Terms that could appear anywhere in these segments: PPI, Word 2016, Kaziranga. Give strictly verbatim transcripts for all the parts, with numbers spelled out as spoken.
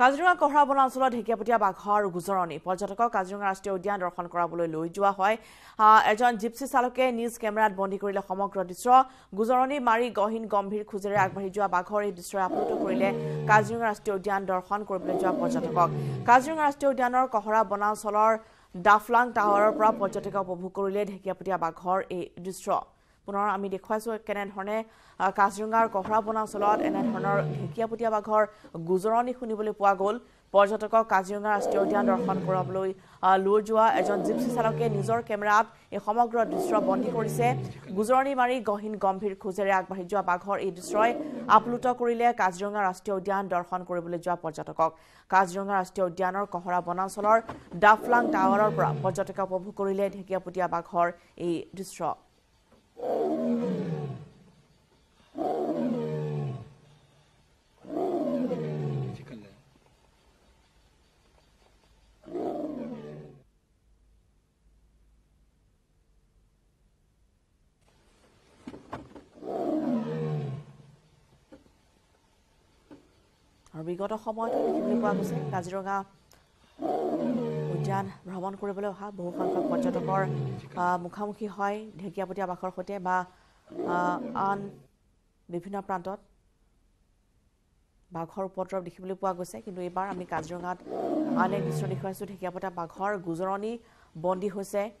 Kaziranga Kohra Bonansula Hekiaputia Bakhar Guzoroni, Polchatoka, Kaziranga Stodian or Honkorabolo Luijua Hoi, Ajon Gypsy Saloke, News Camera at Bondikurilla Homokro Distro, Guzoroni, Mari Gohin Gombir Kuzere Akbarija Bakhori Distra Puto Kurile, Kaziranga Stodian or Honkorableja Polchatok, Kaziranga Stodian or Kohra Bonansolar, Daflang Tower, Prop Polchatoka Bukurile, Hekiaputia Bakhor, a distro. Punar ami dekhwaso kenen hone Kaziranga Kohra Bonansol and honor Hekiaputia Bakhor, Guzoroni Hunibuli Puagol, Porjatoka, Kaziranga Stodian or Honkorabloi, Lujua, a John Gypsy Saloke, Nizor Camera, a homograph destroy Bondi Corise, Guzoroni Mari Gohin Gompir Kuzerak Bahija Bakhor, a destroy, Apluto Kurile, Kaziranga Stodian or Honkorableja Porjatok, Kaziranga Stodian or Kohra Bonansolor, Daflang Tower or Porjatoka Pukurile, Hekiaputia Bakhor, a destroy. We got a homot, Kaziranga, Ujan, Ramon Kurabolo, Bohan, Pochator, Mukamki Hoi, Hekiaputia Bakhor Hote, Ba, on Bipina Prantot, Bakhor Potter of the Hiblipuagosek, into a bar, Ami Kaziranga, Alec is requested Hekiaputia Bakhor, Guzoroni, Bondi Jose,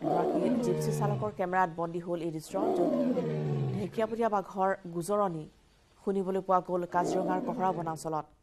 Gypsy Salakor, Camera at Bondi Hole, it is strong. Hekiaputia Bakhor Guzoroni, Hunibulipua Gol, Kaziranga Kohra Bonansol.